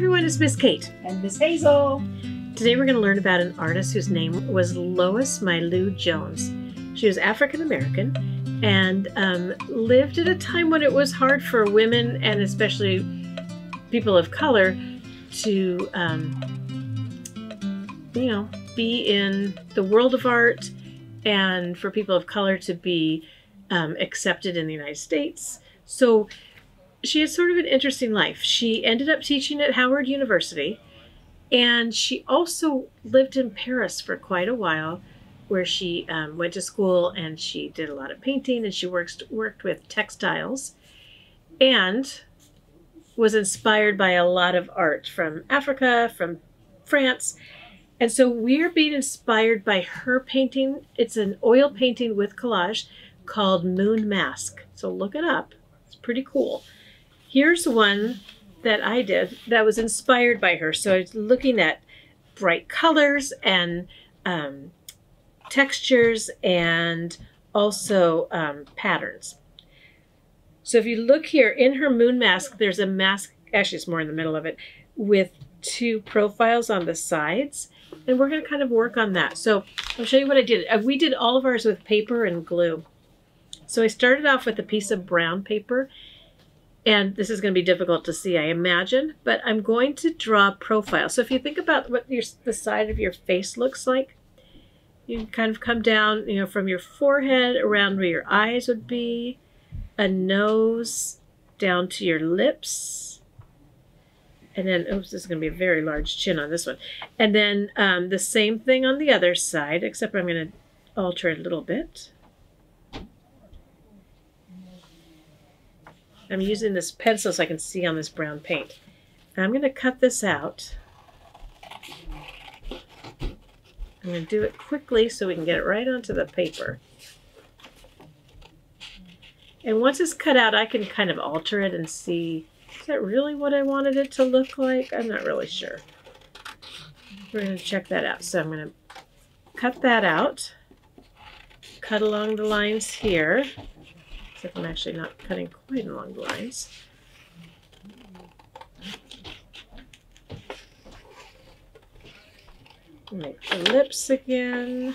everyone, it's Miss Kate. And Miss Hazel. Today we're going to learn about an artist whose name was Lois Mailou Jones. She was African American and lived at a time when it was hard for women and especially people of color to, be in the world of art, and for people of color to be accepted in the United States. So she had sort of an interesting life. She ended up teaching at Howard University, and she also lived in Paris for quite a while, where she went to school and she did a lot of painting, and she worked with textiles and was inspired by a lot of art from Africa, from France. And so we're being inspired by her painting. It's an oil painting with collage called Moon Masque. So look it up. It's pretty cool. Here's one that I did that was inspired by her. So it's looking at bright colors and textures and also patterns. So if you look here in her Moon Masque, there's a mask, actually it's more in the middle of it, with two profiles on the sides. And we're going to kind of work on that. So I'll show you what I did. We did all of ours with paper and glue. So I started off with a piece of brown paper. And this is going to be difficult to see, I imagine. But I'm going to draw profiles. So if you think about what the side of your face looks like, you can kind of come down, from your forehead around where your eyes would be, a nose, down to your lips. And then, oops, this is going to be a very large chin on this one. And then the same thing on the other side, except I'm going to alter it a little bit. I'm using this pencil so I can see on this brown paint. And I'm going to cut this out. I'm going to do it quickly so we can get it right onto the paper. And once it's cut out, I can kind of alter it and see, is that really what I wanted it to look like? I'm not really sure. We're going to check that out. So I'm going to cut that out, cut along the lines here, except I'm actually not cutting quite along the lines. Make the lips again,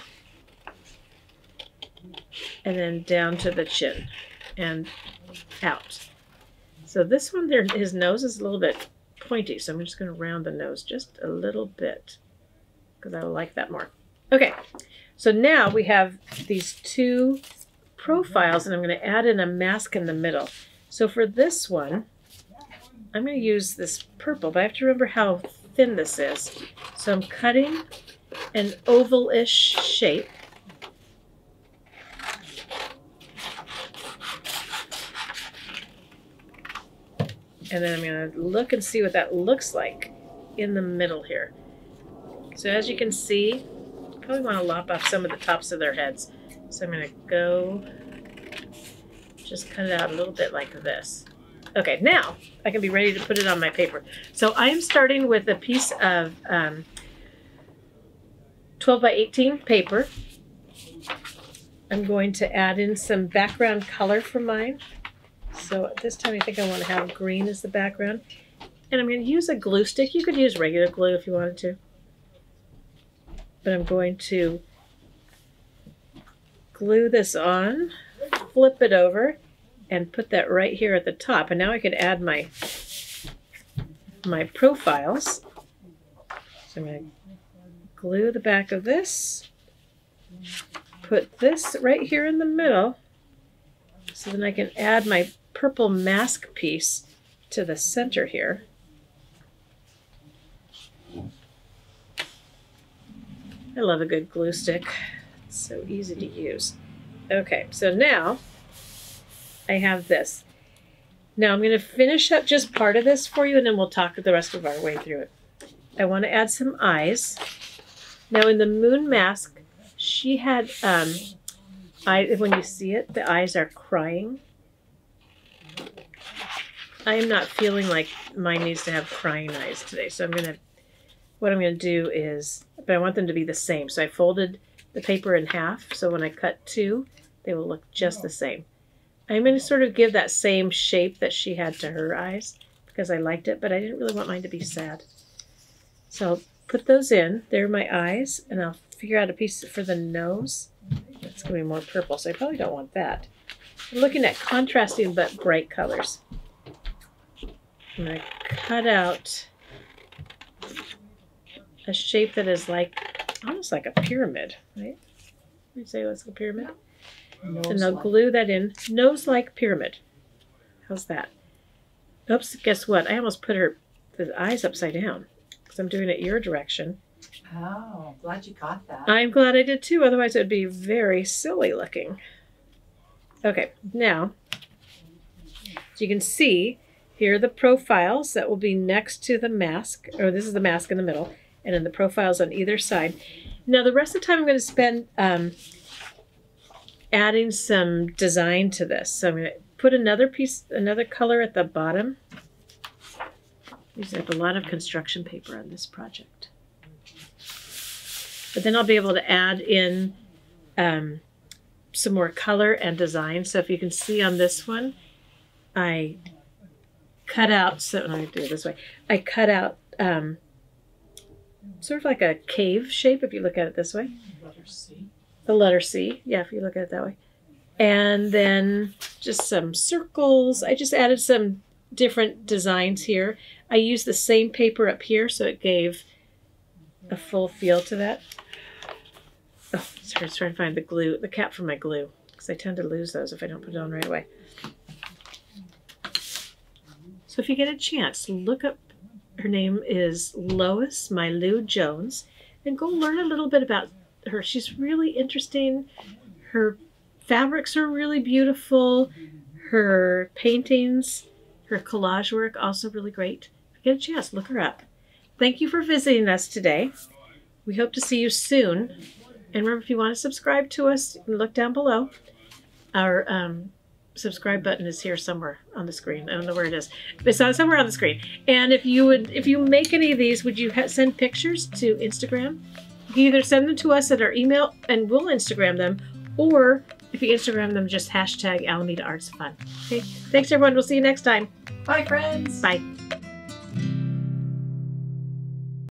and then down to the chin and out. So this one there, his nose is a little bit pointy, so I'm just going to round the nose just a little bit because I like that more. Okay, so now we have these two profiles, and I'm going to add in a mask in the middle. So for this one, I'm going to use this purple, but I have to remember how thin this is. So I'm cutting an oval-ish shape. And then I'm going to look and see what that looks like in the middle here. So as you can see, I probably want to lop off some of the tops of their heads. So I'm going to go just cut it out a little bit like this. Okay, now I can be ready to put it on my paper. So I'm starting with a piece of 12 by 18 paper. I'm going to add in some background color for mine. So this time I think I want to have green as the background. And I'm going to use a glue stick. You could use regular glue if you wanted to. But I'm going to glue this on, flip it over, and put that right here at the top. And now I can add my profiles. So I'm going to glue the back of this, put this right here in the middle, so then I can add my purple mask piece to the center here. I love a good glue stick. It's so easy to use. Okay, so now I have this. Now I'm going to finish up just part of this for you, and then we'll talk the rest of our way through it. I want to add some eyes. Now in the Moon Masque, she had when you see it, the eyes are crying. I am not feeling like mine needs to have crying eyes today. So what I'm going to do is, but I want them to be the same. So I folded the paper in half. So when I cut two, they will look just the same. I'm going to sort of give that same shape that she had to her eyes. because I liked it, but I didn't really want mine to be sad. So I'll put those in. They're my eyes, and I'll figure out a piece for the nose. It's going to be more purple, so I probably don't want that. I'm looking at contrasting but bright colors. I'm going to cut out a shape that is like almost like a pyramid, right? You say it's a pyramid? Nose, and I'll glue that in. Nose-like pyramid. How's that? Oops, guess what? I almost put the eyes upside down because I'm doing it your direction. Oh, glad you caught that. I'm glad I did too. Otherwise it would be very silly looking. Okay, now, so you can see here are the profiles that will be next to the mask, or this is the mask in the middle, and then the profiles on either side. Now the rest of the time I'm going to spend adding some design to this. So I'm going to put another piece, another color at the bottom. Use up a lot of construction paper on this project. But then I'll be able to add in some more color and design. So if you can see on this one, I cut out, so I'm going to do it this way. I cut out sort of like a cave shape, if you look at it this way. Letter C. The letter C, yeah, if you look at it that way. And then just some circles. I just added some different designs here. I used the same paper up here, so it gave a full feel to that. Oh, sorry, I was trying to find the glue, the cap for my glue, because I tend to lose those if I don't put it on right away. So if you get a chance, look up, her name is Lois Mailou Jones, and go learn a little bit about her. She's really interesting. Her fabrics are really beautiful. Her paintings, her collage work, also really great. If you get a chance, look her up. Thank you for visiting us today. We hope to see you soon. And remember, if you want to subscribe to us, you can look down below. Our subscribe button is here somewhere on the screen. I don't know where it is. It's somewhere on the screen. And if you make any of these, would you send pictures to Instagram? You can either send them to us at our email and we'll Instagram them, or if you Instagram them, just #AlamedAArtsFun. Okay, thanks everyone. We'll see you next time. Bye friends. Bye.